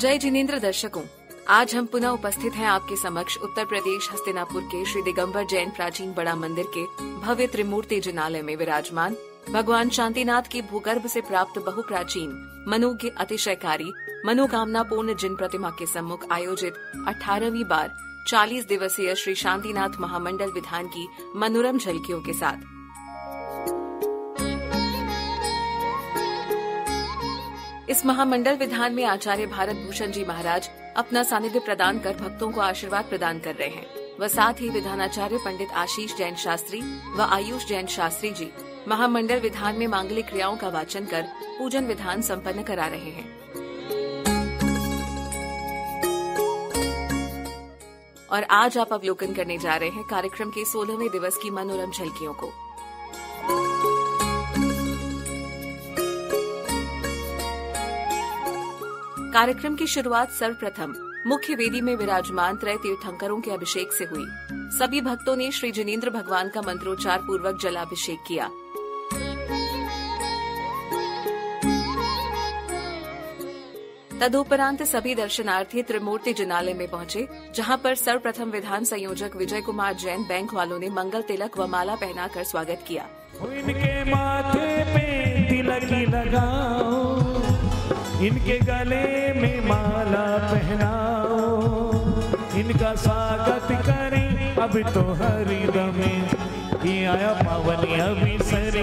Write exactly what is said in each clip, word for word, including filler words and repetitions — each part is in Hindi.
जय जिनेन्द्र दर्शकों, आज हम पुनः उपस्थित हैं आपके समक्ष उत्तर प्रदेश हस्तिनापुर के श्री दिगम्बर जैन प्राचीन बड़ा मंदिर के भव्य त्रिमूर्ति जिनालय में विराजमान भगवान शांतिनाथ के भूगर्भ से प्राप्त बहु प्राचीन मनोज्ञ अतिशयकारी मनोकामना पूर्ण जिन प्रतिमा के सम्मुख आयोजित अठारहवीं बार चालीस दिवसीय श्री शांतिनाथ महामंडल विधान की मनोरम झलकियों के साथ। इस महामंडल विधान में आचार्य भारत भूषण जी महाराज अपना सानिध्य प्रदान कर भक्तों को आशीर्वाद प्रदान कर रहे हैं व साथ ही विधानाचार्य पंडित आशीष जैन शास्त्री व आयुष जैन शास्त्री जी महामंडल विधान में मांगलिक क्रियाओं का वाचन कर पूजन विधान संपन्न करा रहे हैं। और आज आप अवलोकन करने जा रहे हैं कार्यक्रम के सोलहवें दिवस की मनोरम झलकियों को। कार्यक्रम की शुरुआत सर्वप्रथम मुख्य वेदी में विराजमान त्रय तीर्थंकरों के अभिषेक से हुई। सभी भक्तों ने श्री जिनेन्द्र भगवान का मंत्रोच्चार पूर्वक जलाभिषेक किया। तदुपरांत सभी दर्शनार्थी त्रिमूर्ति जिनालय में पहुंचे, जहां पर सर्वप्रथम विधान संयोजक विजय कुमार जैन बैंक वालों ने मंगल तिलक व माला पहनाकर स्वागत किया। इनके गले में माला पहनाओ, इनका स्वागत करें अब तो हरिदम ये आया पावनी अभिसर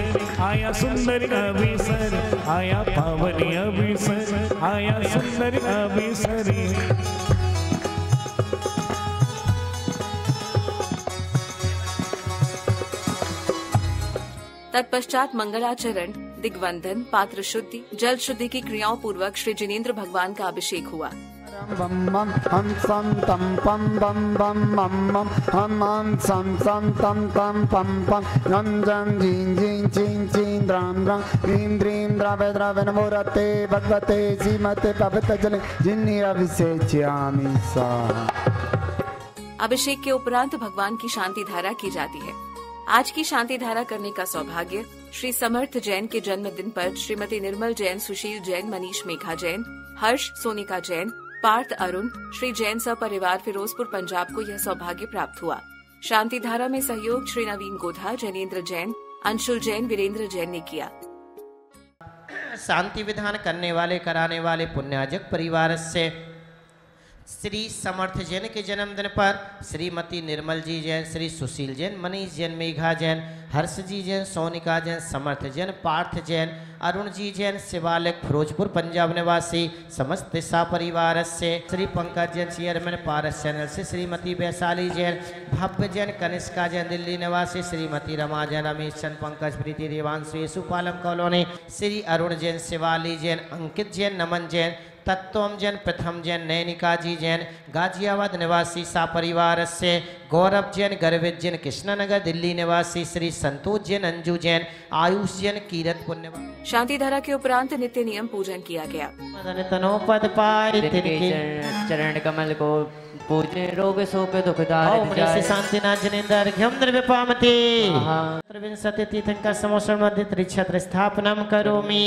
आया सुंदर अभिसर आया पावनी अभिसर आया सुंदर अभिसर। तत्पश्चात मंगलाचरण, दिग्वंदन, पात्र शुद्धि, जल शुद्धि की क्रियाओं पूर्वक श्री जिनेन्द्र भगवान का अभिषेक हुआ। अभिषेक के उपरांत भगवान की शांति धारा की जाती है। आज की शांति धारा करने का सौभाग्य श्री समर्थ जैन के जन्मदिन पर श्रीमती निर्मल जैन, सुशील जैन, मनीष, मेघा जैन, हर्ष, सोनिका जैन, पार्थ, अरुण, श्री जैन सपरिवार फिरोजपुर पंजाब को यह सौभाग्य प्राप्त हुआ। शांति धारा में सहयोग श्री नवीन गोधा, राजेंद्र जैन, अंशुल जैन, वीरेंद्र जैन ने किया। शांति विधान करने वाले कराने वाले पुण्याजक परिवार से श्री समर्थ जैन के जन्मदिन पर श्रीमती निर्मल जी जैन, श्री सुशील जैन, मनीष जैन, मेघा जैन, हर्ष जी जैन, सोनिका जैन, समर्थ जैन, पार्थ जैन, अरुण जी जैन, शिवालिक फिरोजपुर पंजाब निवासी समस्त सपरिवार से श्री पंकज जैन चेयरमैन पारस चैनल से श्रीमती वैशाली जैन, भव्य जैन, कनिष्का जैन दिल्ली निवासी, श्रीमती रमा जैन, रमेश चंद, पंकज, प्रीति, रिवांशु, सुपालम कॉलोनी, श्री अरुण जैन, शिवालिक जैन, अंकित जैन, नमन जैन, तत्वम जैन, प्रथम जैन, नैनिका जी जैन, गाजियाबाद निवासी सपरिवार से गौरव जैन, गर्वित जैन, कृष्णानगर दिल्ली निवासी श्री संतोष जैन, अंजू जैन, आयुष जैन, कीरत पुण्य। शांति धारा के उपरांत नित्य नियम पूजन किया गया। मदन तनोपद पाए चरण कमल को पूजे रोग शोक दुख दारे शांतिनाथ जिनेन्द्र अर्घ्यम द्रव्यपामते चतुर्विंशति तीर्थंकर समोषण मध्य त्रिछत्र स्थापनम करोमि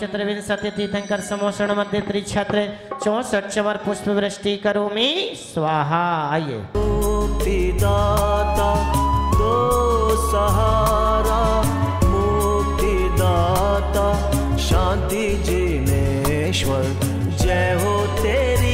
चतुर्विंशति तीर्थंकर समोषण मध्य त्रिछत्र चौसठ चवर पुष्प वृष्टि करोमि स्वाहा। आइए मुक्तिदाता दो सहारा मुक्तिदाता शांति जिनेश्वर जय हो तेरी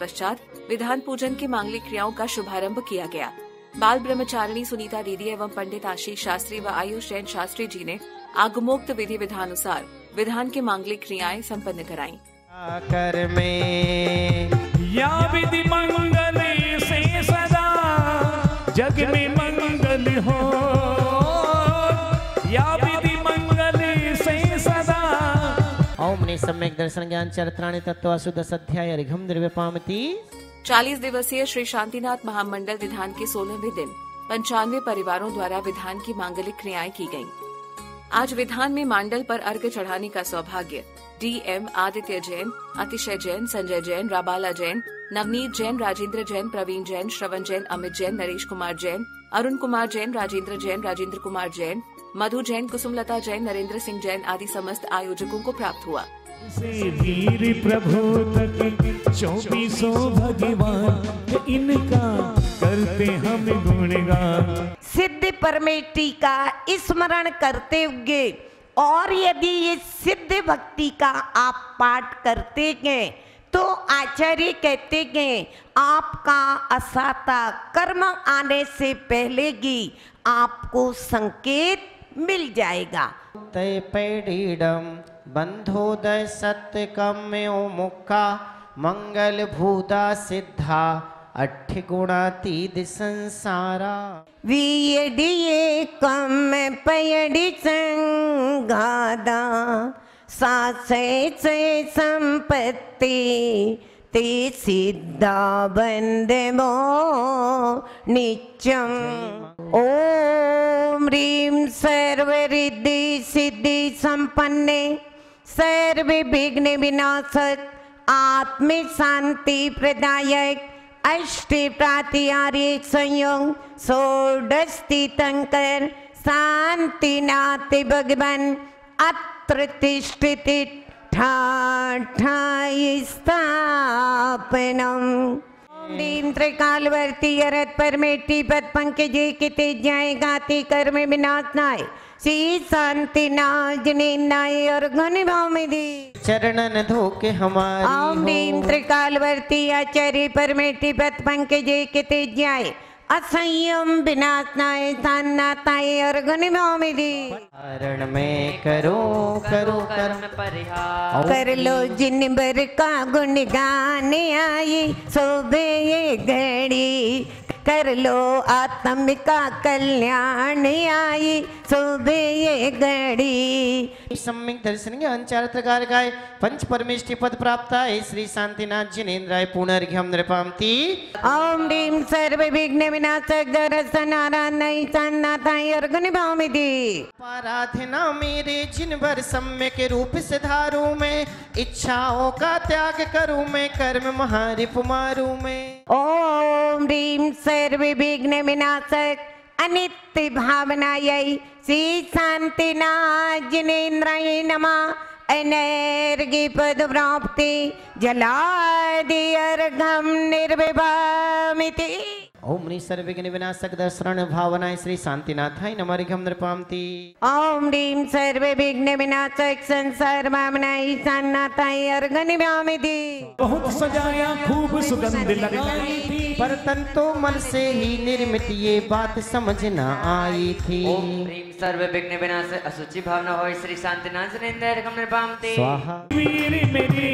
पश्चात विधान पूजन के मांगलिक क्रियाओं का शुभारंभ किया गया। बाल ब्रह्मचारिणी सुनीता दीदी एवं पंडित आशीष शास्त्री व आयुष जैन शास्त्री जी ने आगमोक्त विधि विधानुसार विधान के मांगलिक क्रियाएं संपन्न कराई। आकर में या विधि मंगल से सदा जग में मंगल हो, या विधि मंगल से सदा। ओम ने सम्यक दर्शन ज्ञान चरित्राणि तत्त्वासु दश अध्याय रिघम द्रव्यपामति। चालीस दिवसीय श्री शांतिनाथ महामंडल विधान के सोलहवें दिन पंचानवे परिवारों द्वारा विधान की मांगलिक क्रियाएं की गयी। आज विधान में मांडल पर अर्घ चढ़ाने का सौभाग्य डी एम आदित्य जैन, अतिशय जैन, संजय जैन, राबाला जैन, नवनीत जैन, राजेंद्र जैन, प्रवीण जैन, श्रवण जैन, अमित जैन, नरेश कुमार जैन, अरुण कुमार जैन, राजेंद्र जैन, राजेंद्र कुमार जैन, मधु जैन, कुसुमलता जैन, नरेंद्र सिंह जैन आदि समस्त आयोजकों को प्राप्त हुआ। वीर प्रभु तक चौबीसों भगवान इनका करते हम गुणगान। सिद्ध परमेष्ठी का स्मरण करते हुए और यदि ये सिद्ध भक्ति का आप पाठ करते गए तो आचार्य कहते गए आपका असाता कर्म आने से पहले ही आपको संकेत मिल जाएगा। तय पैडीडम बंधोदय सत्य कम्यो मुक्का मंगल भूदा सिद्धा अठ गुणातीत संसारा। वीडिये कम पैडी संगादा सासे से संपत्ति ते सिद्धा बंदमो निचम। ओम रीम सर्वरिद्धि सिद्धि संपन्ने सर्व विघ्न विनाशक आत्म शांति प्रदायक अष्ट प्रातिहार्य संयोग षोडशीतंकर शांतिनाथ भगवान अत्र तिष्ठति स्थापनम। त्रिकालवर्ती अरत परमेटी पद पंकज के तेज जाए गाते कर्म विनाश नाय श्री शांतिनाथ नाय और घन भाव में दी चरणन धोके हमारी। ओम नीम त्रिकालवर्ती आचार्य परमेटी पद पंकज के तेज जाए असंयम विनाशनाय तान्नाताय और घन भाव में दी हरण में करो करो कर्म परिहार। कर लो जिन भर का गुणगान आये शोभे ये घड़ी, कर लो आत्म का कल्याण आये शोभे ये घड़ी। सम्यक दर्शन ज्ञान चारित्र कारकाय पंच परमेष्ठी पद प्राप्त है श्री शांतिनाथ जिनेन्द्राय पुनर्घ्यम नृपामती। ओम रीम सर्व विघ्न विनाशक नारायण तन्नाथाय और घन भाव में दी आराधना मेरे जिनवर सम्यक रूप से धारू मैं इच्छाओं का त्याग करूँ मैं कर्म महारिप मारू मैं। ओम रीम सर्व विघ्न विनाशक अनित्य भावनायै श्री शांतिनाथ जिनेन्द्राय नमः अनर्गी पद प्राप्ति जलादि अर्घम निर्विभामिति। ओम नी सर्वविघ्न विनाशक दर्शन भावनाय श्री शांतिनाथाय नमः अर्घम नृपामति। ओम रीम सर्वविघ्न विनाशक संसार भावनाय शांतिनाथाय अर्घ निर्भामिति। बहुत सजाया खूब सुगंध लगाई थी पर तन तो मन से ही निर्मित ये बात समझ न आई थी। ओम रीम सर्वविघ्न विनाशक असुचि भावना होय श्री शांतिनाथ जिनेन्द्राय अर्घम निर्भामति। वीर मेरी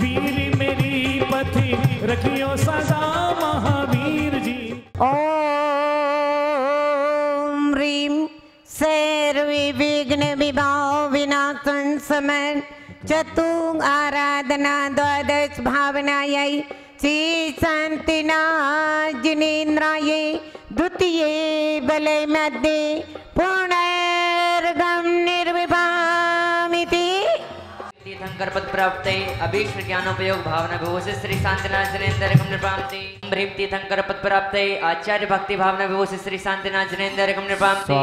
वीर मेरी पथि रखियो सदा महावीर जी। ओम रीम सर्व विघ्न विभाव विनाशन समर चतुंग आराधना द्वादश भावनायै श्री शांतिनाथ जिनेन्द्राय द्वितीय बलय मध्ये पुनर्गम निर्विभामिति। तीर्थंकर पद प्राप्ते अभीष्ट ज्ञानोपयोग भावना विभूषित श्री शांतिनाथ जिनेन्द्राय अर्घम निर्भामति। ब्रह्म तीर्थंकर पद प्राप्ते आचार्य भक्ति भावना विभूषित श्री शांतिनाथ जिनेन्द्राय अर्घम निर्भामति।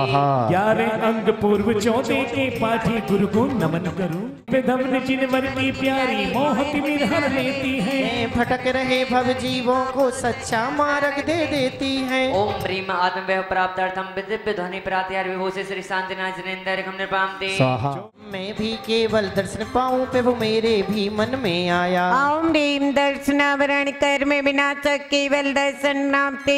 ग्यारह अंग पूर्व चौथे के पाठी गुरु को नमन करूं विधम्र जिनवर की प्यारी मोह तिमिर हर लेती है भटक रहे भव जीवों को सच्चा मार्ग दे देती है। ओम प्रेम आत्मवैभव प्राप्तार्थम दिव्य ध्वनि प्रात्यार विभूषित श्री शांतिनाथ जिनेन्द्राय अर्घम निर्भामति। मैं भी केवल दर्शन पाऊं प्रभु मेरे भी मन में आया। ओम रीम दर्शनावरण कर्म विनाशक केवल दर्शन नामते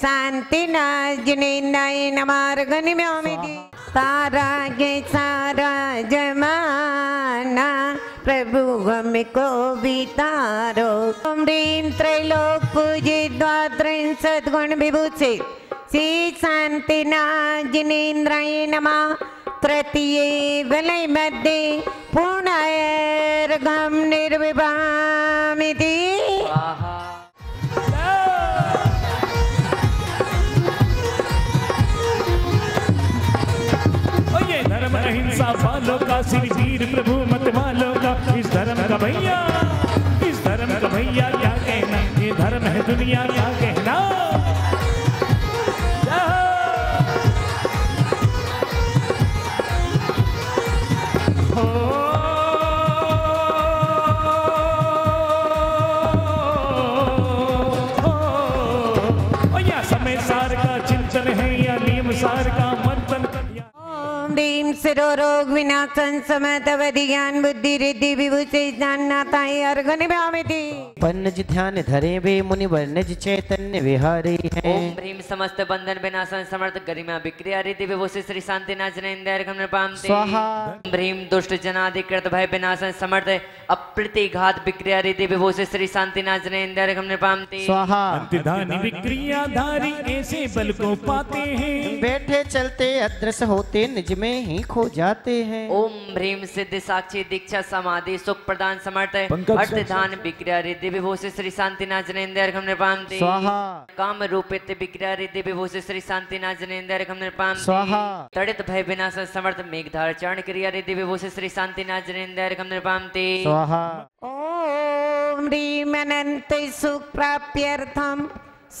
शांतिनाथ जिनेन्द्राय नमः अर्घ निर्भामति। सारा के सारा जमाना प्रभु हमको बितारो। ओमरीन त्रैलोक पूजी द्वात्रिन सद्गुण विभूषे श्री शांतिनाथ जिनेन्द्राय नमः। तृतीय वलय मध्ये पूर्णायर्घम निर्विभामिति। अहिंसा वालों का श्री वीर प्रभु मत वालों का इस धर्म का भैया, इस धर्म का भैया क्या कहना, ये धर्म है दुनिया क्या कहना। ओ या समय सार का चिंतन है या नियम सार का मंथन। रोग विनाशन समतावधि ज्ञान बुद्धि रिद्धि विभूषे ज्ञाननाथाय अर्घ निभामिति। पन्नज ध्यान धरे वे मुनिवर निज चैतन्य विहारी हैं। ओम भ्रीम समस्त बंधन विनाशन समर्थ गरिमा विक्रिया रिद्धि विभूषे श्री शांतिनाथ जिनेन्द्राय अर्घ निभामिति। स्वाहा। ओम भ्रीम दुष्ट जनादिकृत भय विनाशन समर्थ अप्रतिघात विक्रिया रिद्धि विभूषे श्री शांतिनाथ जिनेन्द्राय अर्घ निभामिति। स्वाहा। अंतधानी विक्रिया धारी ऐसे बल को पाते हैं, बैठे चलते अदृश्य होते निज में ही खो जाते हैं। ओम भ्रीम सिद्ध साक्षी दीक्षा समाधि सुख प्रदान समर्थ अर्थ धान विक्रिया रिद्धि विभूषे श्री शांतिनाथ जिनेन्द्राय अर्घ निभामिति। स्वाहा। काम रूपित विक्रिया रिद्धि विभूषे श्री शांतिनाथ जिनेन्द्राय अर्घ निभामिति। स्वाहा। तड़ित भय विनाशन समर्थ मेघधार चरण क्रिया रिद्धि विभूषे श्री शांतिनाथ जिनेन्द्राय अर्घ निभामिति। स्वाहा। ओम ह्रीम अनंत सुख प्राप्त्यर्थम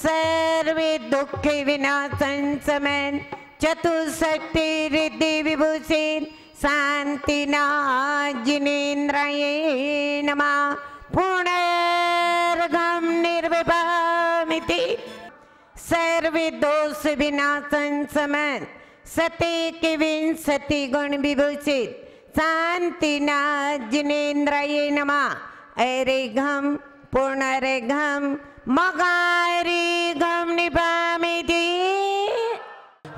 सर्वे दुख विनाशन समन चतुशक्ति रिद्धि विभूषे शांतिनाथ जिनेन्द्राय नमः। पूर्णार्घम निर्विभामिति। सर्वे दोष विनाशन समन सतेक विंशति गुण विभूषे शांतिनाथ जिनेन्द्राय नमः। ऐर्घम पूर्णार्घम मघार्घम निभामिति।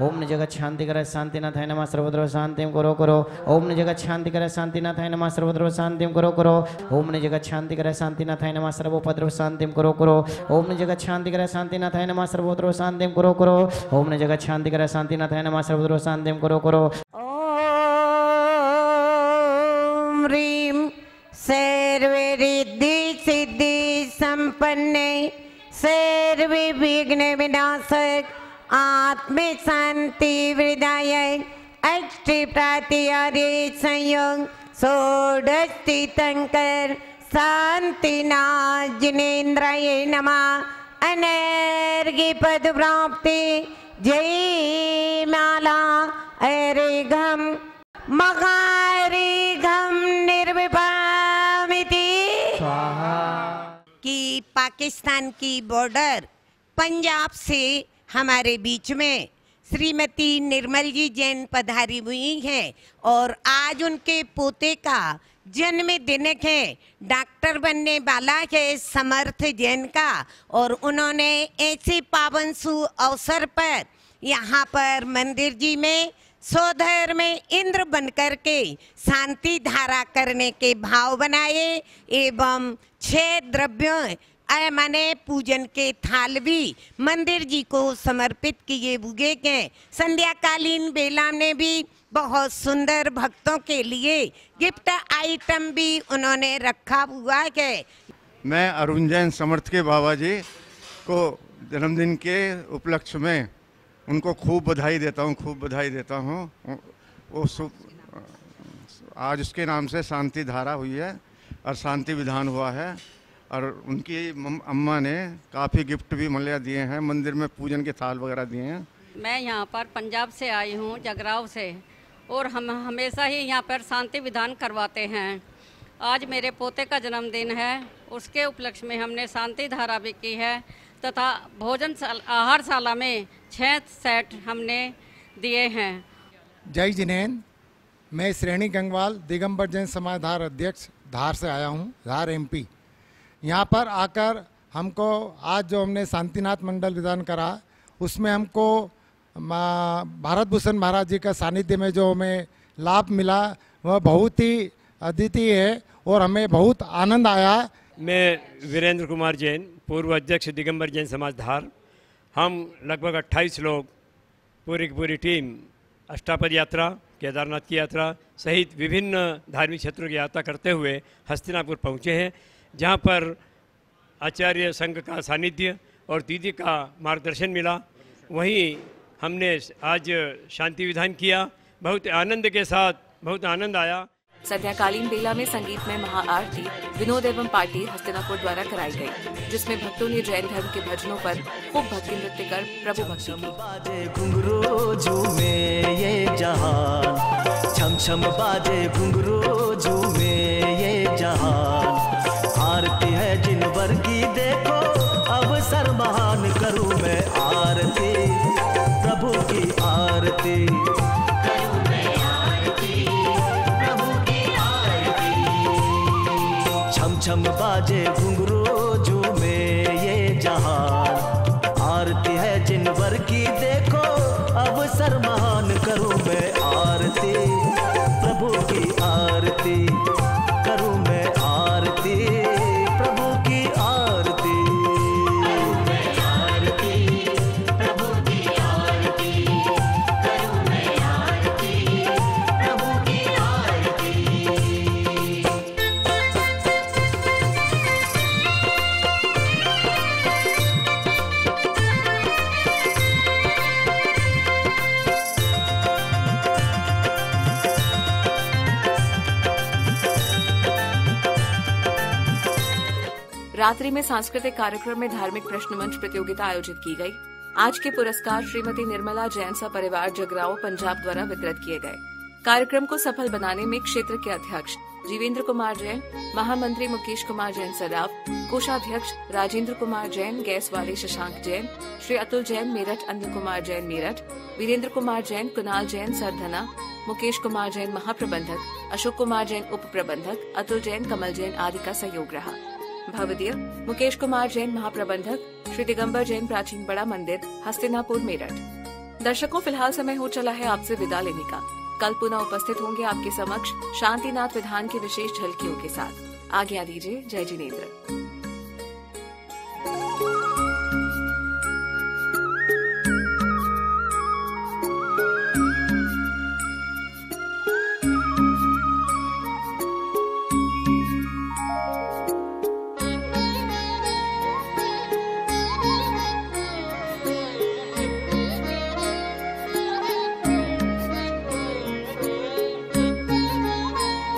ओम न जगत शांति करे शांतिनाथ है नमः। सर्वत्र शांतिम करो करो। ओम न जगत शांति करे शांतिनाथ है नमः। सर्वत्र शांतिम करो करो। ओम न जगत शांति करे शांतिनाथ है नमः। सर्वोपद्रव शांतिम करो करो। ओम न जगत शांति करे शांतिनाथ है नमः। सर्वोपद्रव शांतिम करो करो। ओम न जगत शांति करे शांतिनाथ है नमः। सर्वत्र शांतिम करो करो। ओम रीम सर्वे रिद्धि सिद्धि संपन्ने सर्वे विघ्न विनाशक आत्म शांति वृदाय अष्ट प्रत्यारे संयोग षोडशीतंकर शांतिनाथ जिनेन्द्राय नमः। अनर्घ्य पद प्राप्ति जय माला ऐर्घम मघार्घम निर्विभामिति। कि पाकिस्तान की बॉर्डर पंजाब से हमारे बीच में श्रीमती निर्मल जी जैन पधारी हुई हैं और आज उनके पोते का जन्मदिन है। डॉक्टर बनने वाला है समर्थ जैन का और उन्होंने ऐसे पावन सु अवसर पर यहाँ पर मंदिर जी में सोधर में इंद्र बनकर के शांति धारा करने के भाव बनाए एवं छह द्रव्यों आय माने पूजन के थाल भी मंदिर जी को समर्पित किए हुए हैं। संध्याकालीन बेला ने भी बहुत सुंदर भक्तों के लिए गिफ्ट आइटम भी उन्होंने रखा हुआ है। मैं अरुण जैन समर्थ के बाबा जी को जन्मदिन के उपलक्ष्य में उनको खूब बधाई देता हूँ, खूब बधाई देता हूँ। वो आज उसके नाम से शांति धारा हुई है और शांति विधान हुआ है और उनकी अम्मा ने काफ़ी गिफ्ट भी मलिया दिए हैं, मंदिर में पूजन के थाल वगैरह दिए हैं। मैं यहाँ पर पंजाब से आई हूँ, जगराव से, और हम हमेशा ही यहाँ पर शांति विधान करवाते हैं। आज मेरे पोते का जन्मदिन है, उसके उपलक्ष्य में हमने शांति धारा भी की है तथा भोजन साल, आहार शाला में छः सेट हमने दिए हैं। जय जिनेन, मैं श्रेणी गंगवाल दिगम्बर जैन समाज धार अध्यक्ष धार से आया हूँ, धार एम पी। यहाँ पर आकर हमको आज जो हमने शांतिनाथ मंडल विधान करा उसमें हमको माँ भारत भूषण महाराज जी का सानिध्य में जो हमें लाभ मिला वह बहुत ही अद्वितीय है और हमें बहुत आनंद आया। मैं वीरेंद्र कुमार जैन, पूर्व अध्यक्ष दिगम्बर जैन समाज धार। हम लगभग अट्ठाईस लोग पूरी की पूरी टीम अष्टापद यात्रा, केदारनाथ की यात्रा सहित विभिन्न धार्मिक क्षेत्रों की यात्रा करते हुए हस्तिनापुर पहुँचे हैं, जहाँ पर आचार्य संघ का सानिध्य और दीदी का मार्गदर्शन मिला। वहीं हमने आज शांति विधान किया, बहुत आनंद के साथ, बहुत आनंद आया। संध्याकालीन बेला में संगीत में महाआरती विनोद एवं पार्टी हस्तिनापुर द्वारा कराई गई, जिसमें भक्तों ने जैन धर्म के भजनों पर खूब भक्ति नृत्य कर प्रभु भक्ति आरती है जिन वर्गी देखो अवसर महान करूँ मैं आरती प्रभु की आरती। छम बाजे घुंघरू झूमे ये जहान आरती है जिनवर की देखो अवसर महान करूँ मैं आरती प्रभु की आरती करूँ मैं आरती प्रभु की आरती। रात्रि में सांस्कृतिक कार्यक्रम में धार्मिक प्रश्न मंच प्रतियोगिता आयोजित की गई। आज के पुरस्कार श्रीमती निर्मला जैन सा परिवार जगराओं पंजाब द्वारा वितरित किए गए। कार्यक्रम को सफल बनाने में क्षेत्र के अध्यक्ष जीवेंद्र कुमार जैन, महामंत्री मुकेश कुमार जैन सराव, कोषाध्यक्ष राजेंद्र कुमार जैन, गैस वाले शशांक जैन, श्री अतुल जैन मेरठ, अन्य कुमार जैन मेरठ, वीरेंद्र कुमार जैन, कुणाल जैन सरधना, मुकेश कुमार जैन महाप्रबंधक, अशोक कुमार जैन उप प्रबंधक, अतुल जैन, कमल जैन आदि का सहयोग रहा। भवदीय मुकेश कुमार जैन महाप्रबंधक, श्री दिगम्बर जैन प्राचीन बड़ा मंदिर हस्तिनापुर मेरठ। दर्शकों, फिलहाल समय हो चला है आपसे विदा लेने का। कल पुनः उपस्थित होंगे आपके समक्ष शांतिनाथ विधान की विशेष झलकियों के साथ। आज्ञा दीजिए, जय जिनेन्द्र।